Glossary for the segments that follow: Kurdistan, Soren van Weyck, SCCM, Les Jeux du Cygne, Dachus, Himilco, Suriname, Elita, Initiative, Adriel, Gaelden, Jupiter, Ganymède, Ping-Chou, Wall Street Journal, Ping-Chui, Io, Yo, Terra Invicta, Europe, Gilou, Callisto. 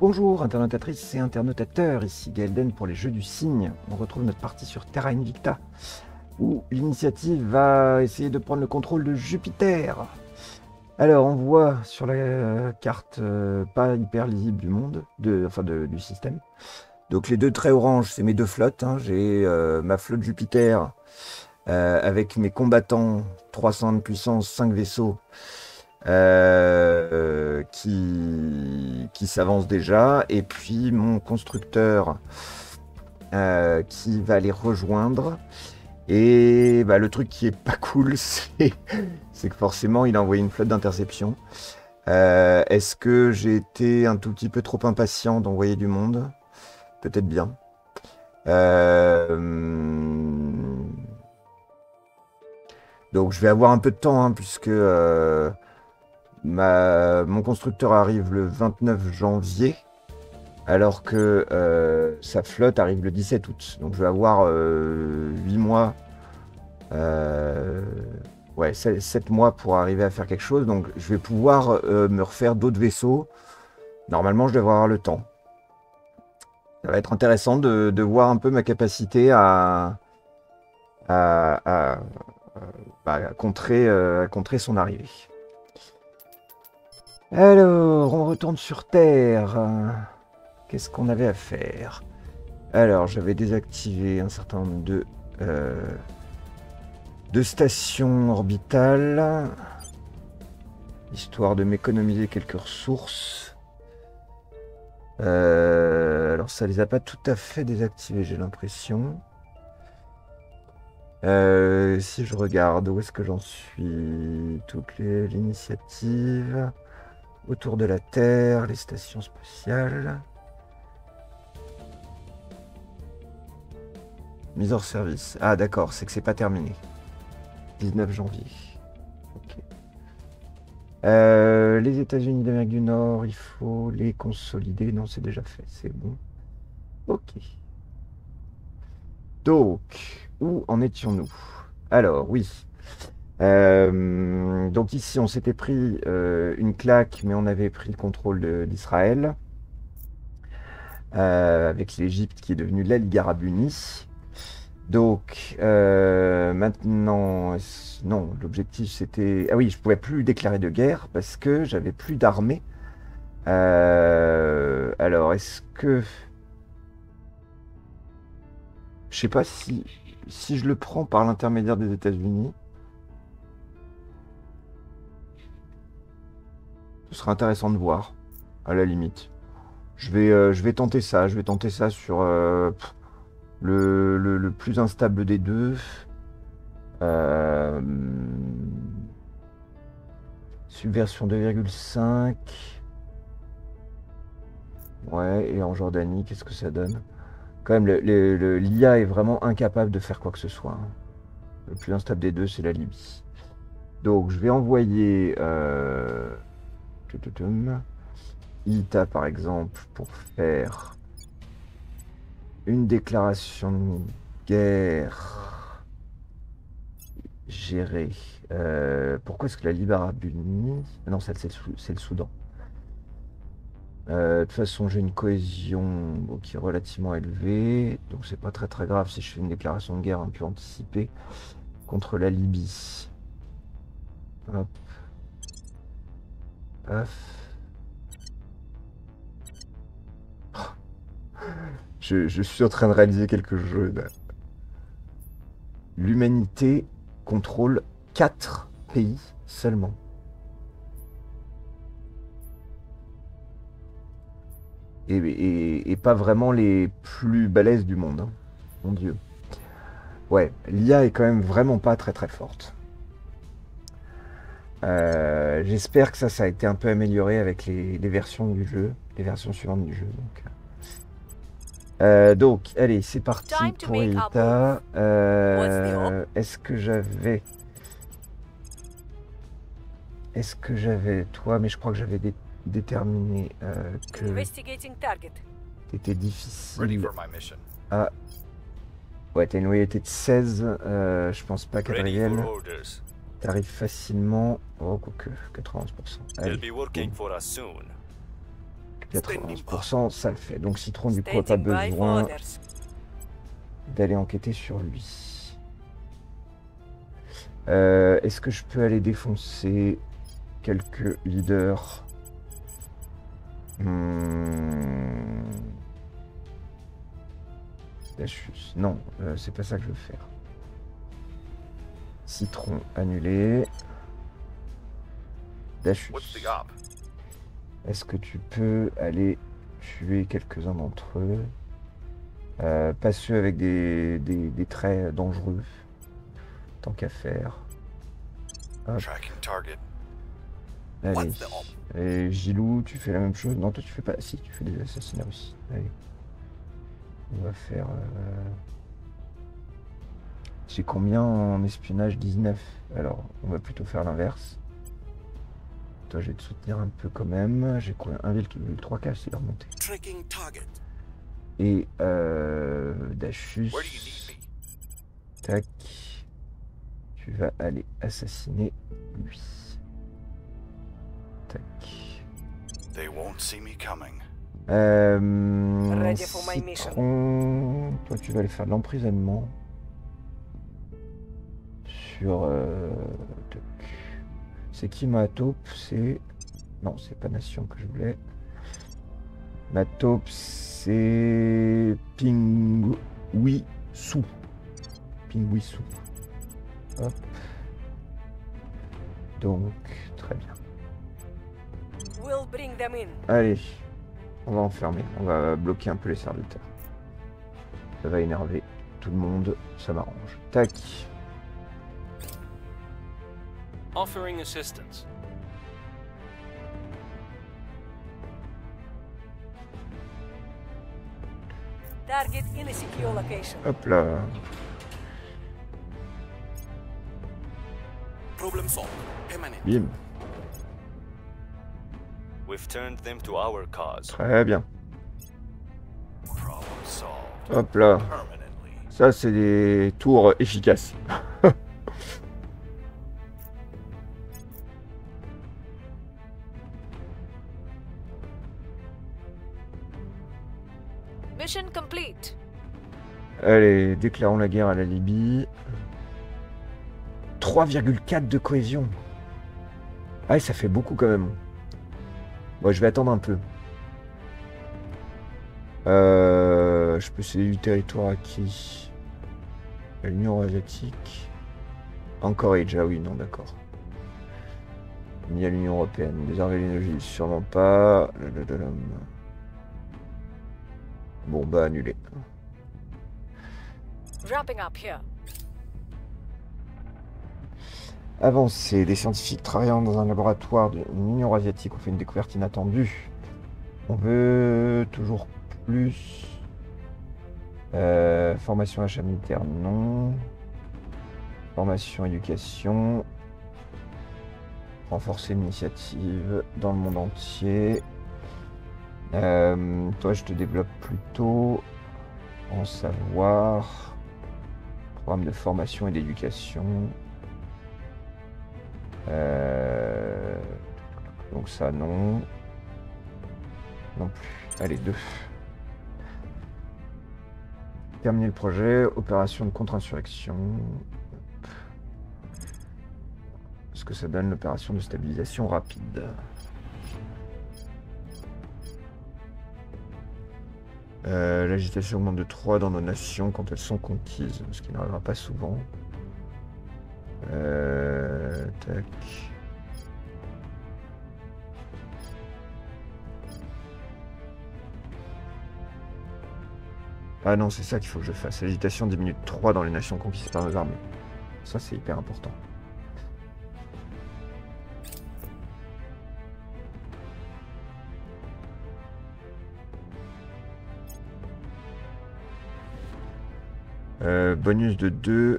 Bonjour internautatrices et internautateurs, ici Gaelden pour les Jeux du Cygne. On retrouve notre partie sur Terra Invicta, où l'Initiative va essayer de prendre le contrôle de Jupiter. Alors on voit sur la carte pas hyper lisible du monde, du système. Donc les deux traits orange, c'est mes deux flottes. Hein. J'ai ma flotte Jupiter avec mes combattants, 300 de puissance, 5 vaisseaux. Qui s'avance déjà, et puis mon constructeur qui va les rejoindre. Et bah, le truc qui est pas cool, c'est que forcément il a envoyé une flotte d'interception. Est-ce que j'ai été un tout petit peu trop impatient d'envoyer du monde? Peut-être bien. Donc je vais avoir un peu de temps, hein, puisque... Mon constructeur arrive le 29 janvier, alors que sa flotte arrive le 17 août. Donc je vais avoir 8 mois, ouais, 7 mois pour arriver à faire quelque chose. Donc je vais pouvoir me refaire d'autres vaisseaux. Normalement, je devrais avoir le temps. Ça va être intéressant de voir un peu ma capacité à contrer son arrivée. Alors, on retourne sur Terre. Qu'est-ce qu'on avait à faire? Alors, j'avais désactivé un certain nombre de stations orbitales, histoire de m'économiser quelques ressources. Alors, ça les a pas tout à fait désactivées, j'ai l'impression. Si je regarde, où est-ce que j'en suis? Toutes les initiatives... Autour de la Terre, les stations spatiales. Mise hors service. Ah d'accord, c'est que c'est pas terminé. 19 janvier. Okay. Les États-Unis d'Amérique du Nord, il faut les consolider. Non, c'est déjà fait, c'est bon. Ok. Donc, où en étions-nous? Alors, oui. Donc ici on s'était pris une claque, mais on avait pris le contrôle d'Israël avec l'Égypte qui est devenue la Ligue arabe unie. Donc maintenant, non, l'objectif c'était... Ah oui, je ne pouvais plus déclarer de guerre parce que j'avais plus d'armée. Alors est-ce que... Je sais pas si je le prends par l'intermédiaire des États-Unis. Ce sera intéressant de voir, à la limite. Je vais tenter ça. Je vais tenter ça sur le plus instable des deux. Subversion 2,5. Ouais, et en Jordanie, qu'est-ce que ça donne? Quand même, l'IA est vraiment incapable de faire quoi que ce soit. Le plus instable des deux, c'est la Libye. Donc, je vais envoyer... ITA par exemple pour faire une déclaration de guerre gérée. Pourquoi est-ce que la Ligue arabe unie? Non, c'est le Soudan. De toute façon, j'ai une cohésion qui est relativement élevée, donc c'est pas très grave si je fais une déclaration de guerre un peu anticipée contre la Libye. Hop. Je suis en train de réaliser quelque chose. L'humanité contrôle 4 pays seulement. Et pas vraiment les plus balèzes du monde. Hein. Mon Dieu. Ouais, l'IA est quand même vraiment pas très forte. J'espère que ça a été un peu amélioré avec les versions du jeu, les versions suivantes du jeu. Donc allez, c'est parti pour Elita. Est-ce que j'avais toi, mais je crois que j'avais déterminé que t'étais difficile. Ah, ouais, t'as une loyauté de 16. Je pense pas qu'à Gabriel. T'arrives facilement. Oh, quoique, 91%. Allez. 91%, ça le fait. Donc Citron, du coup, n'a pas besoin d'aller enquêter sur lui. Est-ce que je peux aller défoncer quelques leaders? Non, c'est pas ça que je veux faire. Citron annulé. Dachus, est-ce que tu peux aller tuer quelques-uns d'entre eux? Pas ceux avec des traits dangereux. Tant qu'à faire. Hop. Allez. Et Gilou, tu fais la même chose? Non, toi tu fais pas. Si, tu fais des assassinats aussi. Allez. On va faire... C'est combien en espionnage? 19. Alors, on va plutôt faire l'inverse. Toi, je vais te soutenir un peu quand même. J'ai quoi? 1,3K, c'est la remontée. Et Dachus... Tac. Tu vas aller assassiner lui. Tac. They won't see me coming. Citron, toi tu vas aller faire de l'emprisonnement sur c'est qui ma taupe? C'est non, c'est pas Nation que je voulais. Ma taupe c'est Ping-Chui. Hop, donc très bien. We'll bring them in. Allez. On va enfermer, on va bloquer un peu les serviteurs. Ça va énerver tout le monde, ça m'arrange. Tac. Offering assistance. Target in a secure location. Hop là. Problem solved. Bim. We've turned them to our cause. Très bien. Hop là. Ça, c'est des tours efficaces. Mission complete. Allez, déclarons la guerre à la Libye. 3,4 de cohésion. Ah, ça fait beaucoup quand même. Bon, je vais attendre un peu. Je peux céder du territoire à qui? À l'Union asiatique. Encore Aja, oui, non, d'accord. Ni à l'Union européenne. Désarmer l'énergie, sûrement pas. Bon, bah, annulé. Avancé, des scientifiques travaillant dans un laboratoire de l'Union asiatique ont fait une découverte inattendue. On veut toujours plus. Formation achat militaire, non. Formation éducation. Renforcer l'initiative dans le monde entier. Toi, je te développe plutôt en savoir. Programme de formation et d'éducation. Donc ça non, non plus. Allez, deux. Terminer le projet, opération de contre-insurrection. Ce que ça donne, l'opération de stabilisation rapide. L'agitation augmente de 3 dans nos nations quand elles sont conquises, ce qui n'arrivera pas souvent. Tac. Ah non, c'est ça qu'il faut que je fasse. Agitation diminue de 3 dans les nations conquises par nos armées. Ça, c'est hyper important. Bonus de 2.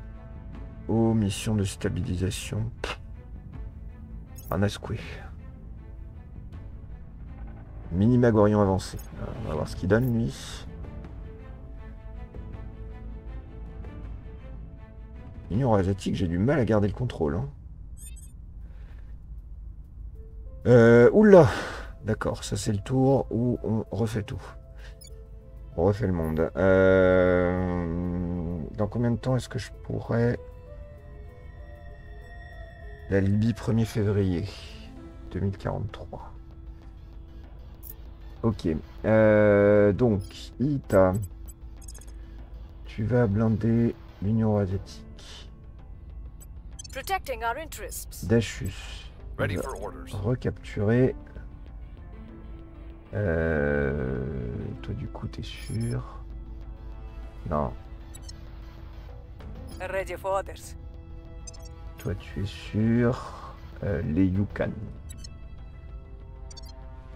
Oh, mission de stabilisation. Un ascoué. Minimagorion avancé. Alors, on va voir ce qu'il donne, lui. L'Union asiatique, j'ai du mal à garder le contrôle. Hein. Oula! D'accord, ça c'est le tour où on refait tout. On refait le monde. Dans combien de temps est-ce que je pourrais... La Libye, 1er février 2043. Ok. Donc, Ita, tu vas blinder l'Union asiatique. Dachus. Recapturer. Toi, du coup, t'es sûr? Non. Ready for orders. Toi, tu es sûr. Les Yukon.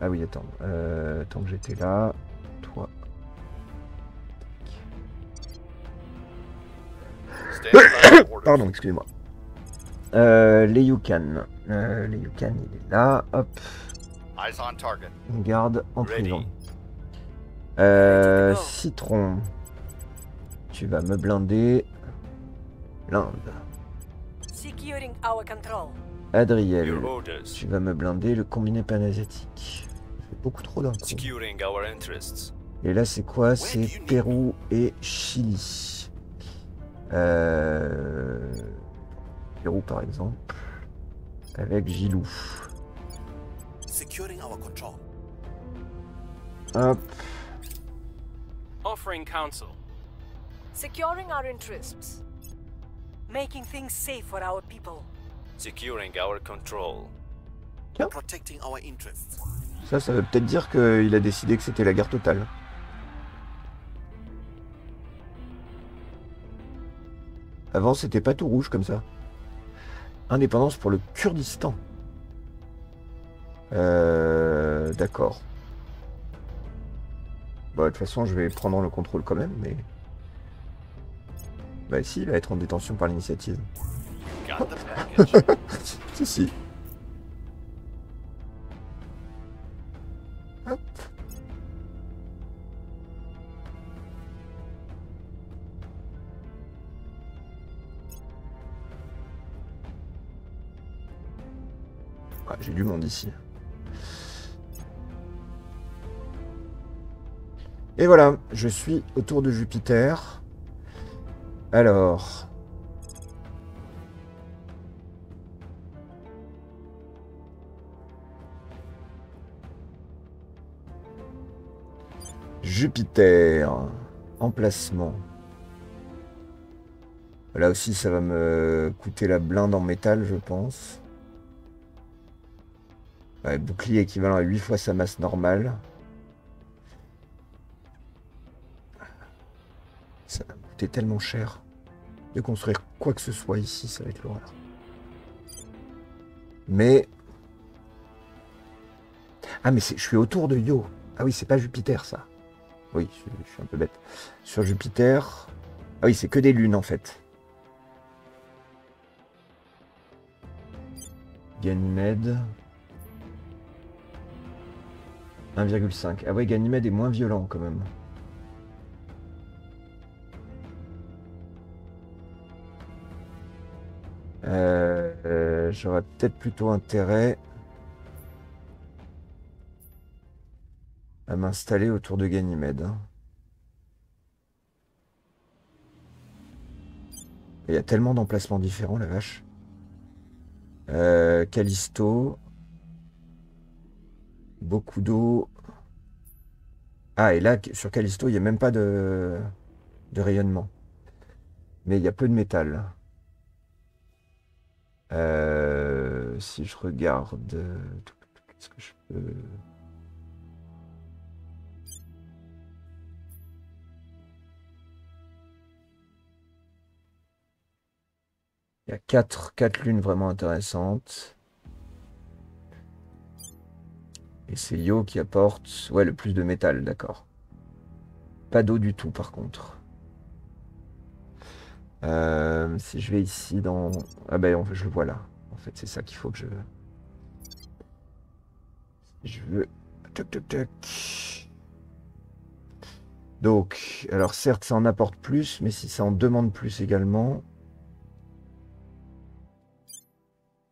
Ah oui, attends. Tant que j'étais là, toi. Pardon, excusez-moi. Les Yukon. Les Yukon, il est là. Hop. On garde en prison. Citron. Tu vas me blinder l'Inde. Adriel. Tu vas me blinder le combiné panasiatique. C'est beaucoup trop d'un coup. Et là c'est quoi? C'est Pérou et Chili. Pérou par exemple. Avec Gilou. Hop. Offering counsel. Securing our interests. Making things safe for our people. Securing our control. Tiens. Protecting our interests. Ça, ça veut peut-être dire qu'il a décidé que c'était la guerre totale. Avant, c'était pas tout rouge comme ça. Indépendance pour le Kurdistan. D'accord. Bah, de toute façon, je vais prendre le contrôle quand même, mais... Bah si, il va être en détention par l'initiative. Si, si. Hop. Ah, j'ai du monde ici. Et voilà, je suis autour de Jupiter. Alors... Jupiter, emplacement. Là aussi, ça va me coûter la blinde en métal, je pense. Ouais, bouclier équivalent à 8 fois sa masse normale. Ça va me coûter tellement cher de construire quoi que ce soit ici, ça va être l'horreur. Mais... Ah, mais je suis autour de Yo. Ah oui, c'est pas Jupiter, ça. Oui, je suis un peu bête. Sur Jupiter... Ah oui, c'est que des lunes, en fait. Ganymède... 1,5. Ah ouais, Ganymède est moins violent, quand même. J'aurais peut-être plutôt intérêt... à m'installer autour de Ganymède. Il y a tellement d'emplacements différents, la vache. Callisto. Beaucoup d'eau. Ah, et là, sur Callisto, il n'y a même pas de rayonnement. Mais il y a peu de métal. Si je regarde... Qu'est-ce que je peux... Il y a 4 lunes vraiment intéressantes. Et c'est Io qui apporte ouais, le plus de métal, d'accord. Pas d'eau du tout, par contre. Si je vais ici dans... Ah ben, je le vois là. En fait, c'est ça qu'il faut que je... Je veux... Toc, toc, toc. Donc, alors certes, ça en apporte plus, mais si ça en demande plus également...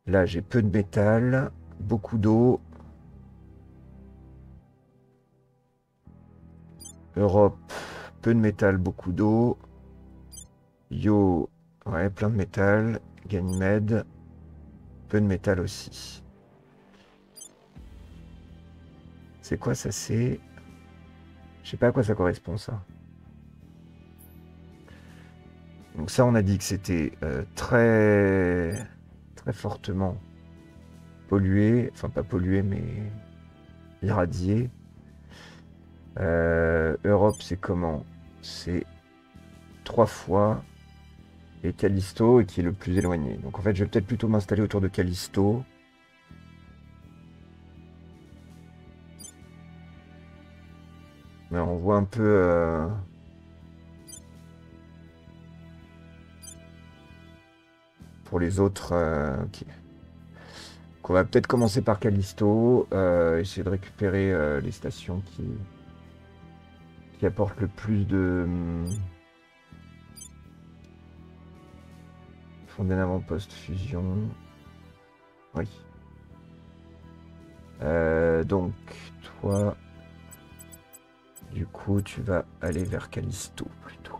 Là, j'ai peu de métal, beaucoup d'eau. Europe, peu de métal, beaucoup d'eau. Yo, ouais, plein de métal. Ganymède, peu de métal aussi. C'est quoi ça? C'est... Je sais pas à quoi ça correspond, ça. Donc ça, on a dit que c'était très fortement pollué. Enfin, pas pollué, mais irradié. Europe, c'est comment? C'est 3 fois. Et Callisto, et qui est le plus éloigné. Donc en fait, je vais peut-être plutôt m'installer autour de Callisto. Mais on voit un peu... Pour les autres... Okay. Donc on va peut-être commencer par Callisto, essayer de récupérer les stations qui apportent le plus de... Fonder un avant-poste fusion. Oui. Donc, toi, du coup, tu vas aller vers Callisto plutôt.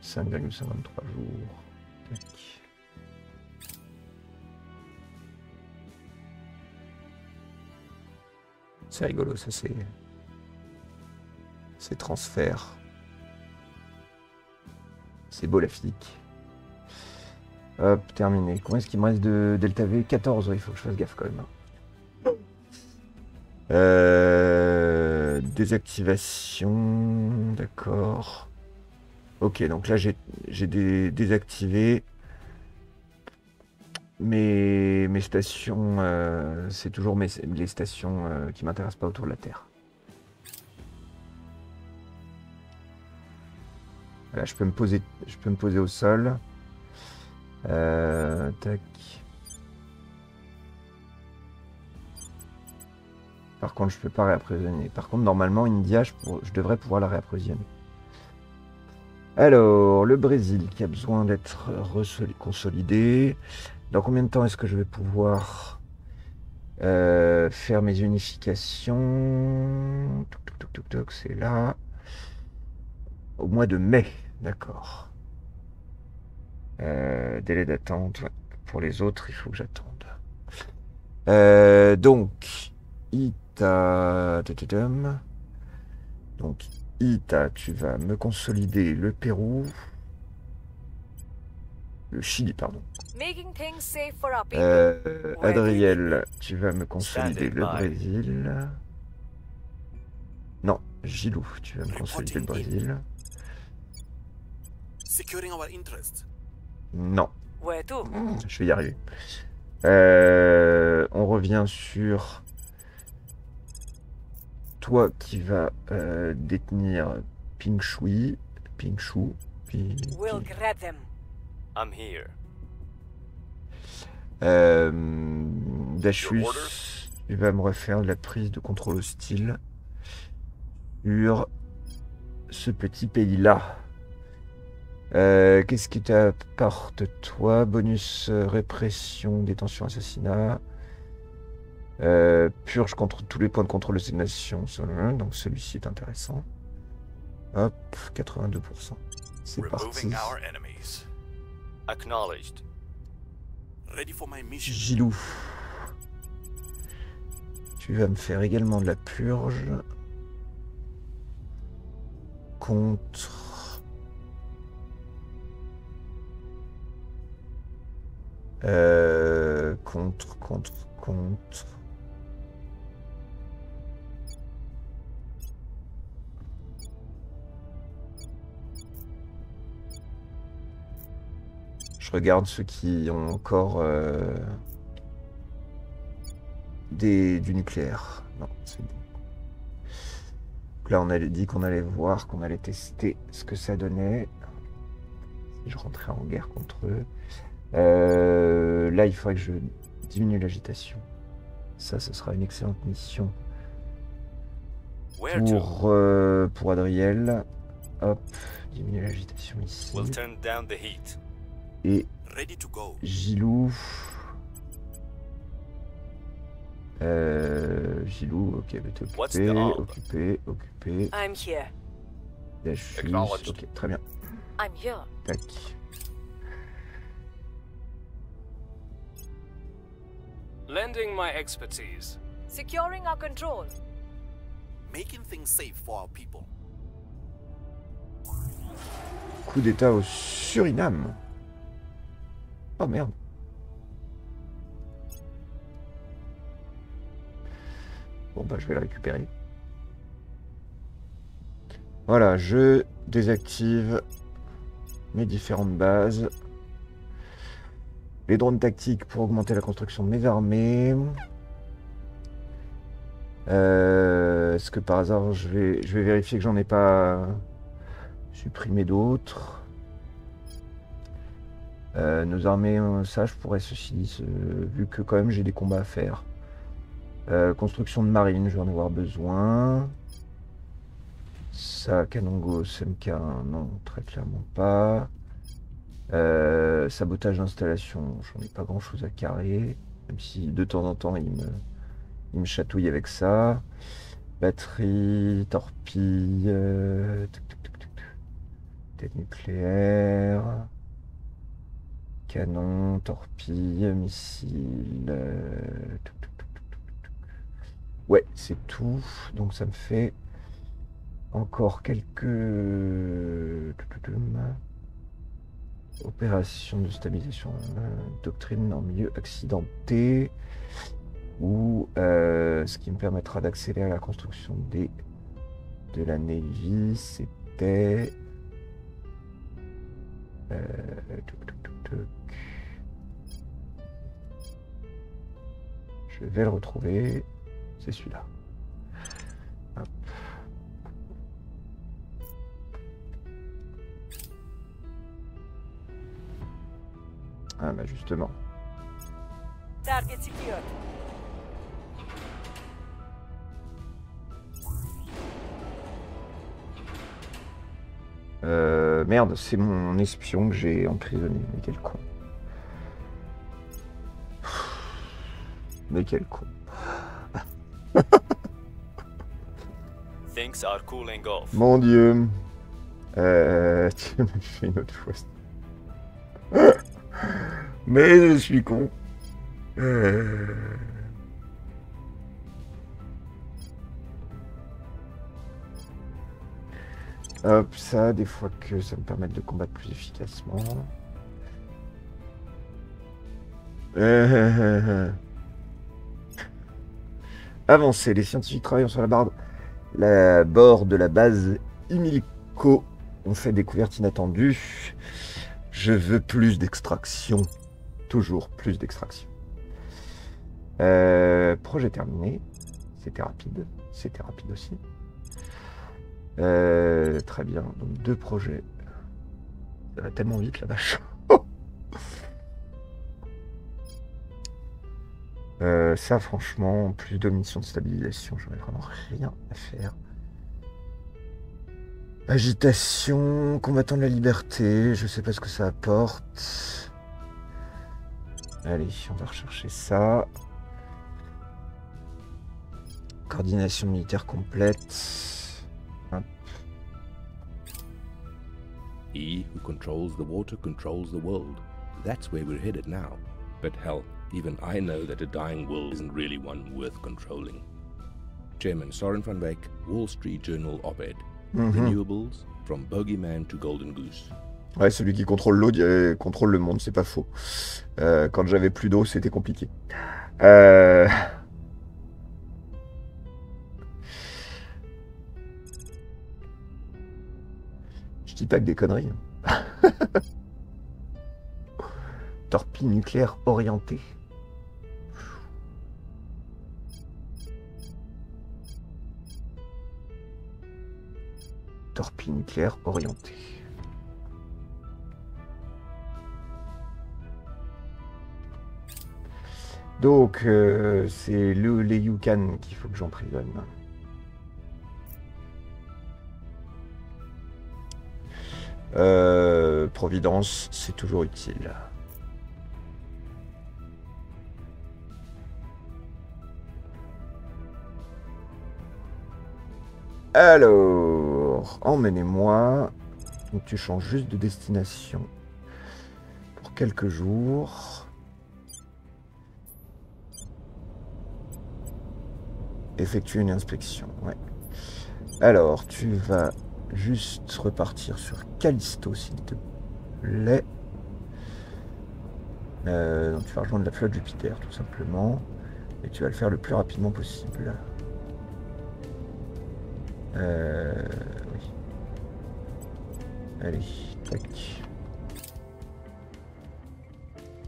Ça me gagne 53 jours. Tac. C'est rigolo, ça c'est... Ces transferts. C'est beau la physique. Hop, terminé. Combien est-ce qu'il me reste de delta V? 14, oui, il faut que je fasse gaffe quand même. Désactivation, d'accord. Ok, donc là j'ai désactivé mes stations. C'est toujours les stations qui m'intéressent pas autour de la Terre. Là, je peux me poser au sol. Tac. Par contre, je peux pas réapprovisionner. Par contre, normalement, India, je devrais pouvoir la réapprovisionner. Alors, le Brésil qui a besoin d'être consolidé. Dans combien de temps est-ce que je vais pouvoir faire mes unifications? C'est là. Au mois de mai. D'accord. Délai d'attente. Ouais. Pour les autres, il faut que j'attende. Donc, Ita... Donc, Ita, tu vas me consolider le Pérou. Le Chili, pardon. Adriel, tu vas me consolider le Brésil. Non, Gilou, tu vas me consolider le Brésil. Non. Je vais y arriver. On revient sur toi qui vas détenir Ping-Chui. Ping-Chou. Dashus, tu vas me refaire de la prise de contrôle hostile sur ce petit pays-là. Qu'est-ce qui t'apporte, toi? Bonus répression, détention, assassinat. Purge contre tous les points de contrôle de stagnation. Donc celui-ci est intéressant. Hop, 82%. C'est parti. Gilou. Tu vas me faire également de la purge. Contre... contre. Je regarde ceux qui ont encore du nucléaire. Non, c'est bon. Donc là, on a dit qu'on allait voir, qu'on allait tester ce que ça donnait. Si je rentrais en guerre contre eux. Là, il faudrait que je diminue l'agitation. Ça, ce sera une excellente mission pour Adriel. Hop, diminuer l'agitation ici. Et Gilou, Gilou, ok, mais t'es occupé, occupé, occupé. I'm here. Là, je suis... Ok, très bien. I'm here. Tac. Lending my expertise. Securing our control. Making things safe for our people. Coup d'état au Suriname. Oh merde. Bon bah je vais le récupérer. Voilà, je désactive mes différentes bases. Les drones tactiques pour augmenter la construction de mes armées. Est-ce que par hasard je vais vérifier que j'en ai pas supprimé d'autres. Nos armées, ça je pourrais ceci, vu que quand même j'ai des combats à faire. Construction de marine, je vais en avoir besoin. Ça, Kanongo, SMK1, non, très clairement pas. Sabotage d'installation, j'en ai pas grand chose à carrer, même si de temps en temps il me chatouille avec ça. Batterie, torpille, tête nucléaire, canon, torpille, missile. Ouais, c'est tout, donc ça me fait encore quelques opérations de stabilisation, doctrine en milieu accidenté, ou ce qui me permettra d'accélérer la construction de la Navy, c'était je vais le retrouver, c'est celui-là. Ah bah justement. Merde, c'est mon espion que j'ai emprisonné. Mais quel con. Mais quel con. Mon dieu. Tu m'as fait une autre fois. Mais je suis con. Hop, ça, des fois que ça me permet de combattre plus efficacement. Avancez, les scientifiques travaillant sur la bord de la base Himilco ont fait découverte inattendue. Je veux plus d'extraction. Toujours plus d'extraction. Projet terminé. C'était rapide aussi. Très bien. Donc 2 projets. Ça va tellement vite la vache. Ça franchement, plus de missions de stabilisation, j'aurais vraiment rien à faire. Agitation, combattant de la liberté, je sais pas ce que ça apporte. Allez, on va rechercher ça. Coordination militaire complète. Hop. He who controls the water controls the world. That's where we're headed now. But hell, even I know that a dying world isn't really one worth controlling. Chairman Soren van Weyck, Wall Street Journal op-ed. Renewables, from bogeyman to golden goose. Ouais, celui qui contrôle l'eau contrôle le monde, c'est pas faux. Quand j'avais plus d'eau, c'était compliqué. Je dis pas que des conneries. Hein. Torpille nucléaire orientée. Torpille nucléaire orientée. Donc, c'est les Yukans qu'il faut que j'emprisonne. Providence, c'est toujours utile. Alors, emmenez-moi. Donc tu changes juste de destination pour quelques jours. Effectuer une inspection, ouais. Alors, tu vas juste repartir sur Callisto, s'il te plaît. Donc tu vas rejoindre la flotte Jupiter, tout simplement. Et tu vas le faire le plus rapidement possible. Oui. Allez, tac.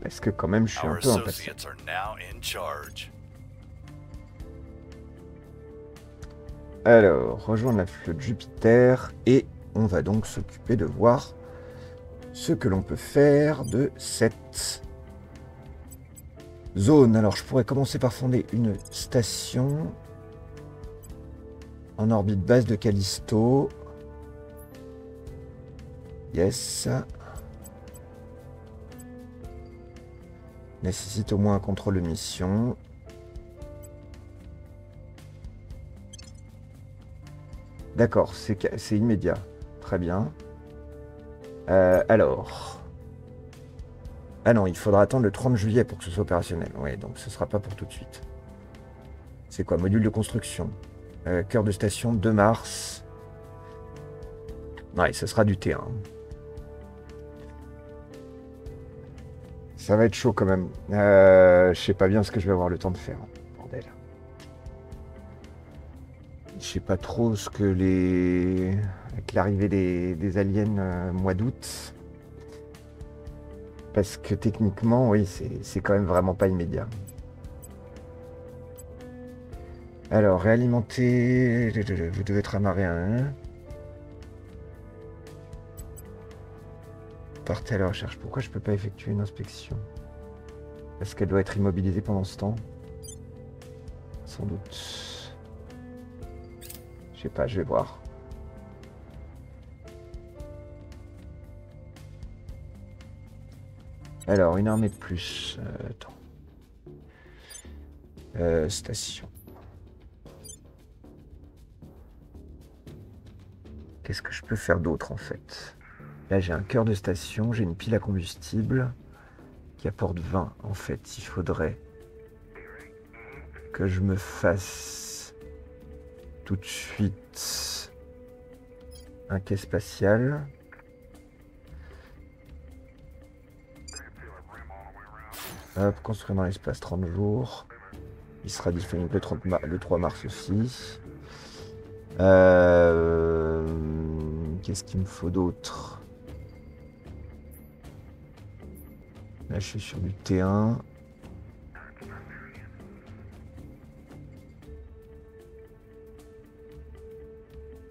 Parce que quand même, je suis un peu impatient. Alors, rejoindre la flotte Jupiter et on va donc s'occuper de voir ce que l'on peut faire de cette zone. Alors, je pourrais commencer par fonder une station en orbite basse de Callisto. Yes. Nécessite au moins un contrôle de mission. D'accord, c'est immédiat. Très bien. Alors... Ah non, il faudra attendre le 30 juillet pour que ce soit opérationnel. Ouais, donc ce sera pas pour tout de suite. C'est quoi? Module de construction. Cœur de station, 2 mars. Ouais, ce sera du T1. Ça va être chaud quand même. Je sais pas bien ce que je vais avoir le temps de faire. Bordel. Je sais pas trop ce que les... Avec l'arrivée des aliens mois d'août... Parce que techniquement, oui, c'est quand même vraiment pas immédiat. Alors, réalimenter... Vous devez être amarré à un... Partez à la recherche. Pourquoi je peux pas effectuer une inspection? Est-ce qu'elle doit être immobilisée pendant ce temps? Sans doute. Je sais pas, je vais voir. Alors, une armée de plus. Attends. Station. Qu'est-ce que je peux faire d'autre, en fait? Là, j'ai un cœur de station, j'ai une pile à combustible qui apporte 20, en fait. Il faudrait que je me fasse tout de suite un quai spatial. Construire dans l'espace 30 jours. Il sera disponible le 3 mars aussi. Qu'est-ce qu'il me faut d'autre? Là, je suis sur du T1.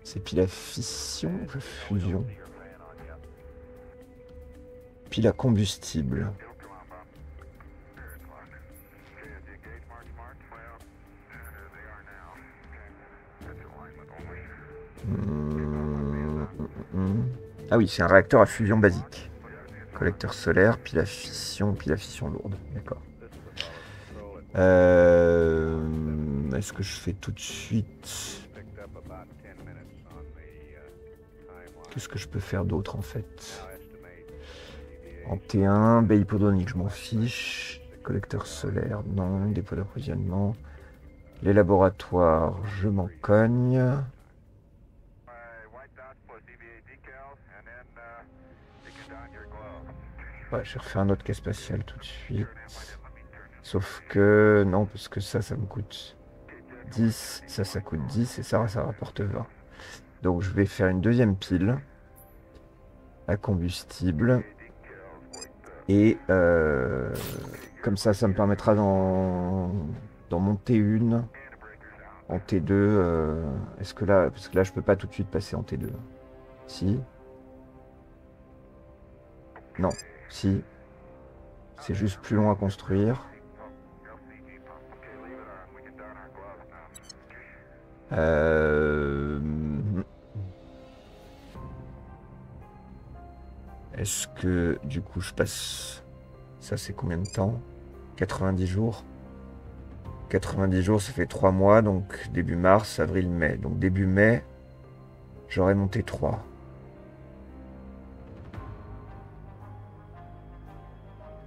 C'est pile à fission, fusion. Pile à combustible. Ah oui, c'est un réacteur à fusion basique. Collecteur solaire, pile à fission lourde. D'accord. Est-ce que je fais tout de suite? Qu'est-ce que je peux faire d'autre en fait? En T1, baie hypodonique, je m'en fiche. Collecteur solaire, non. Dépôt d'approvisionnement. Les laboratoires, je m'en cogne. Ouais, je refais un autre quai spatial tout de suite. Sauf que... Non, parce que ça me coûte 10. Ça coûte 10 et ça rapporte 20. Donc, je vais faire une deuxième pile à combustible. Et comme ça me permettra d'en monter une en T2. Est-ce que là... Parce que là, je peux pas tout de suite passer en T2. Si. Non. Si, c'est juste plus long à construire. Est-ce que du coup je passe... Ça c'est combien de temps? 90 jours. 90 jours ça fait 3 mois, donc début mars, avril, mai. Donc début mai, J'aurais monté 3.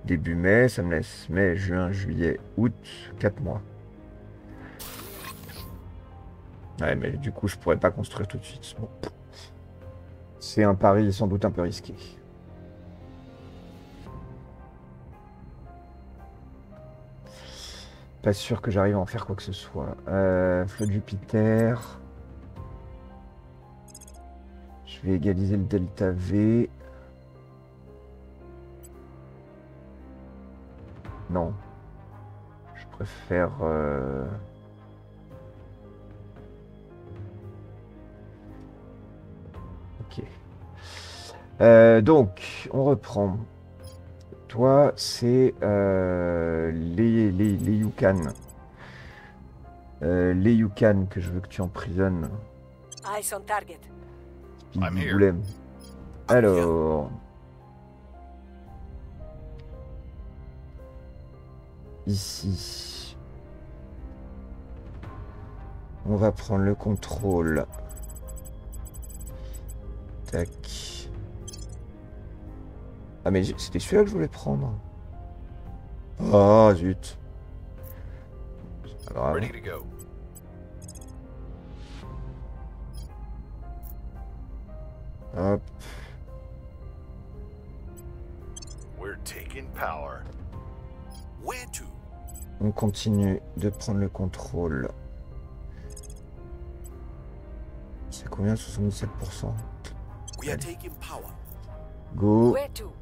Début mai, ça me laisse mai, juin, juillet, août, 4 mois. Ouais, mais du coup, je pourrais pas construire tout de suite. Bon. C'est un pari sans doute un peu risqué. Pas sûr que j'arrive à en faire quoi que ce soit. Flotte Jupiter. Je vais égaliser le delta V. Non. Je préfère... Ok. Donc, on reprend. Toi, c'est les Yukhan. Les Yukhan que je veux que tu emprisonnes. Eyes on target. Alors... Ici. On va prendre le contrôle. Tac. Ah mais c'était celui-là que je voulais prendre. Oh zut. Alors, hop. We're taking power. Where to? On continue de prendre le contrôle. C'est combien? 77%. We are taking power. Go. Where to?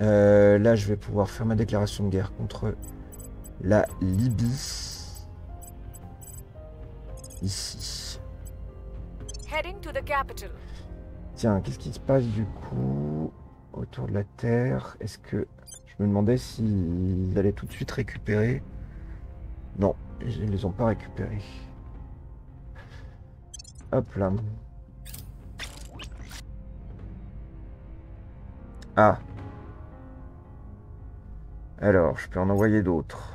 Là, je vais pouvoir faire ma déclaration de guerre contre la Libye. Ici. Heading to the capital. Tiens, qu'est-ce qui se passe du coup autour de la Terre? Est-ce que... Je me demandais s'ils allaient tout de suite récupérer. Non, ils ne les ont pas récupérés. Hop là. Ah. Alors, je peux en envoyer d'autres.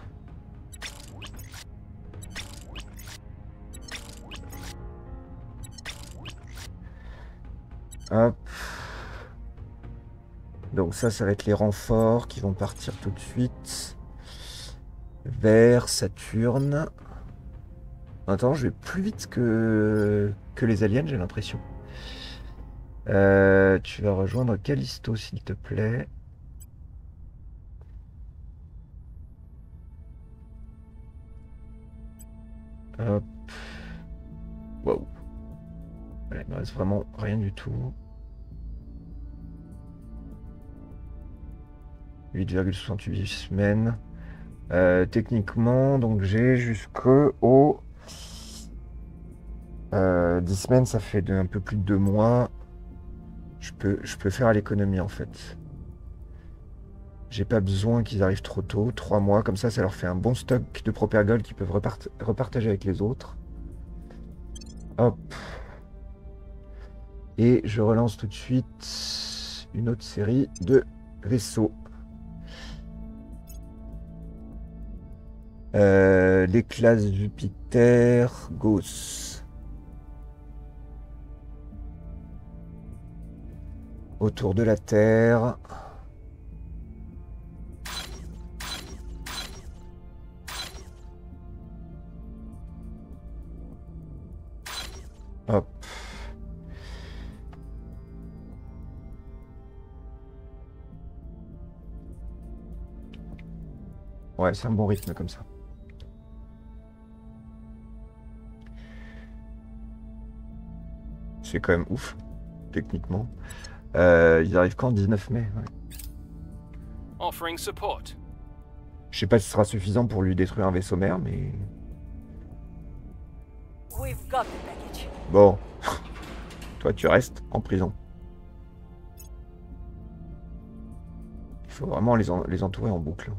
Hop. Donc ça va être les renforts qui vont partir tout de suite vers Saturne. Attends, je vais plus vite que les aliens, j'ai l'impression. Tu vas rejoindre Callisto, s'il te plaît. Hop. Wow. Il ne reste vraiment rien du tout. 8,68 semaines. Techniquement, donc j'ai jusqu'au 10 semaines, ça fait un peu plus de 2 mois. Je peux faire à l'économie en fait. J'ai pas besoin qu'ils arrivent trop tôt, 3 mois, comme ça leur fait un bon stock de propergol qu'ils peuvent repartager avec les autres. Hop. Et je relance tout de suite une autre série de vaisseaux. Les classes Jupiter, Gauss. Autour de la Terre. Hop. Ouais, c'est un bon rythme comme ça. C'est quand même ouf, techniquement. Ils arrivent quand? 19 mai. Ouais. Je sais pas si ce sera suffisant pour lui détruire un vaisseau mère, mais... Bon. Toi, tu restes en prison. Il faut vraiment les entourer en boucle.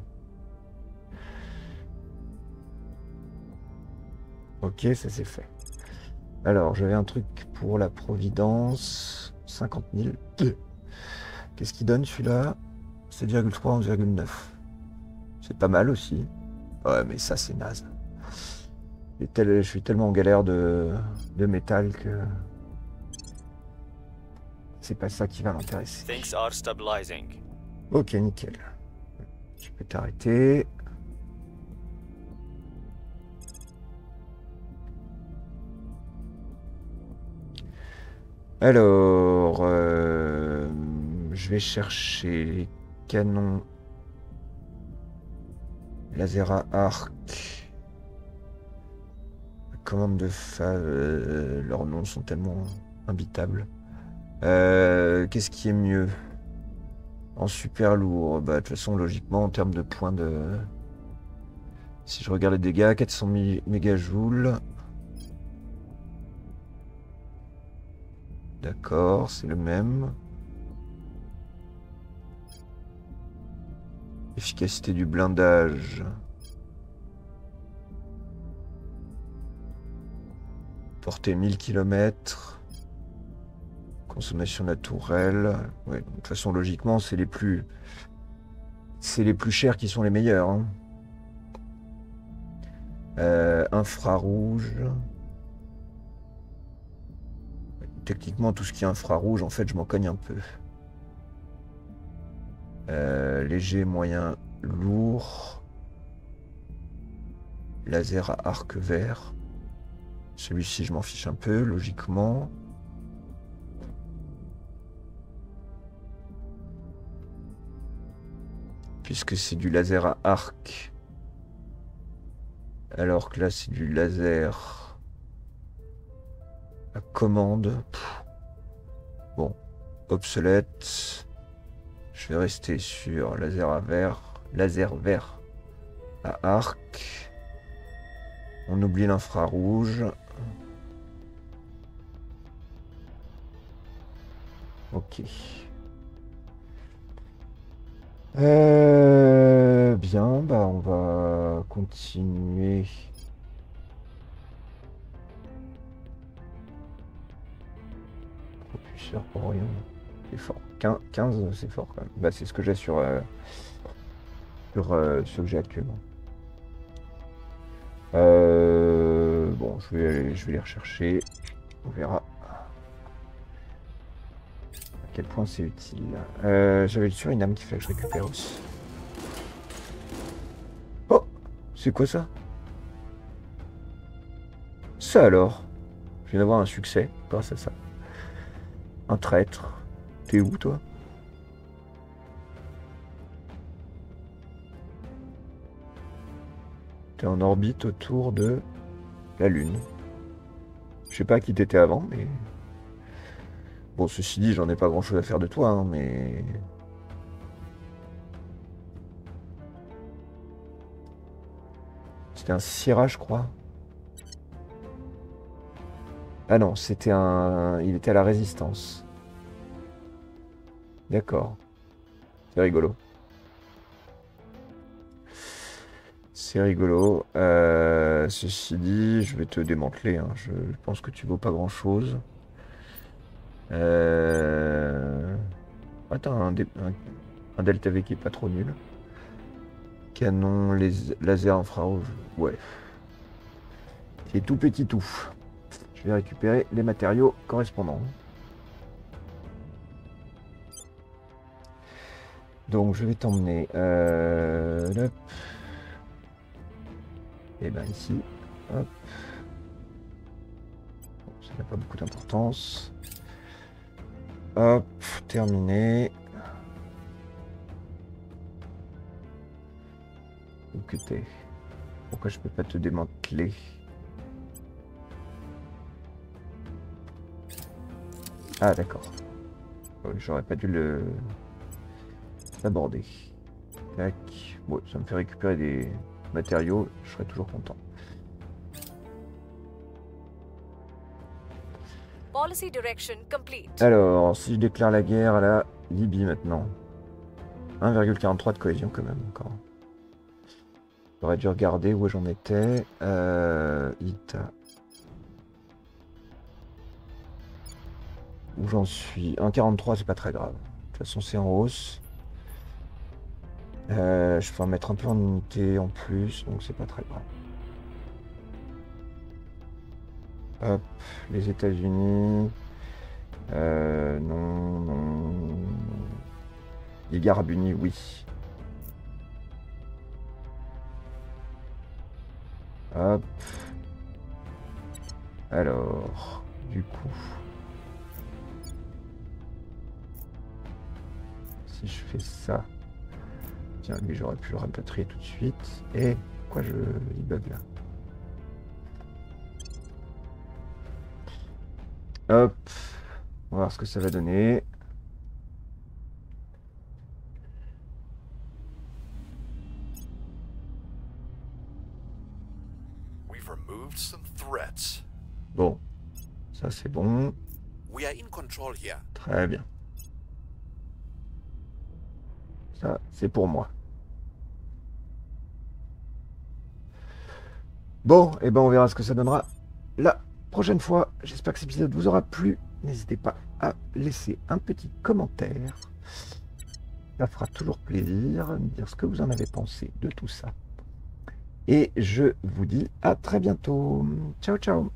Ok, ça c'est fait. Alors, j'avais un truc pour la Providence, 50 000. Qu'est-ce qu'il donne celui-là? 7,3, 11,9. C'est pas mal aussi. Ouais, mais ça, c'est naze. Je suis tellement en galère de métal que... C'est pas ça qui va l'intéresser. Ok, nickel. Tu peux t'arrêter. Alors, je vais chercher les canons laser à arc. La commande de phase. Leurs noms sont tellement imbitables. Qu'est-ce qui est mieux en super lourd? Bah, de toute façon, logiquement, en termes de points de. Si je regarde les dégâts, 400 mégajoules. D'accord, c'est le même. Efficacité du blindage. Portée 1000 km. Consommation de la tourelle. Ouais, de toute façon, logiquement, c'est les plus... C'est les plus chers qui sont les meilleurs. Hein. Infrarouge. Techniquement, tout ce qui est infrarouge, en fait, je m'en cogne un peu. Léger, moyen, lourd. Laser à arc vert. Celui-ci, je m'en fiche un peu, logiquement. Puisque c'est du laser à arc. Alors que là, c'est du laser... La commande. Pff. Bon. Obsolète. Je vais rester sur laser à vert. Laser vert à arc. On oublie l'infrarouge. Ok. Bien, bah on va continuer. Pour Orion, c'est fort. 15, c'est fort quand même. Bah, c'est ce que j'ai sur, ce que j'ai actuellement. Bon, je vais les rechercher. On verra à quel point c'est utile. J'avais le Suriname qu'il fallait que je récupère aussi. Oh, c'est quoi ça? Ça alors? Je viens d'avoir un succès grâce à ça. Un traître. T'es où, toi? T'es en orbite autour de la Lune. Je sais pas qui t'étais avant, mais... Bon, ceci dit, j'en ai pas grand-chose à faire de toi, hein, mais... C'était un Syrah, je crois. Ah non, c'était un... Il était à la Résistance. D'accord. C'est rigolo. C'est rigolo. Ceci dit, je vais te démanteler. Hein. Je pense que tu vaux pas grand-chose. Attends, un Delta V qui est pas trop nul. Canon, laser infrarouge. Ouais. C'est tout petit tout. Je vais récupérer les matériaux correspondants. Donc je vais t'emmener hop. Et ben ici. Hop. Ça n'a pas beaucoup d'importance. Hop, terminé. Où que t'es? Pourquoi je peux pas te démanteler? Ah d'accord, j'aurais pas dû le l'aborder. Tac, bon, ça me fait récupérer des matériaux, je serais toujours content. Policy direction complete. Alors, si je déclare la guerre à la Libye maintenant, 1,43 de cohésion quand même encore. J'aurais dû regarder où j'en étais. Ita. Où j'en suis. 1,43, c'est pas très grave. De toute façon, c'est en hausse. Je peux en mettre un peu en unité en plus, donc c'est pas très grave. Hop, les États-Unis. Non, non, non. Les Garabuni, oui. Hop. Alors, du coup... Si je fais ça... Tiens, lui, j'aurais pu le rapatrier tout de suite. Et... Pourquoi je... Il bug, là. Hop. On va voir ce que ça va donner. Bon, ça c'est bon. Très bien. Ça, c'est pour moi. Bon, et ben on verra ce que ça donnera la prochaine fois. J'espère que cet épisode vous aura plu. N'hésitez pas à laisser un petit commentaire. Ça fera toujours plaisir de me dire ce que vous en avez pensé de tout ça. Et je vous dis à très bientôt. Ciao, ciao.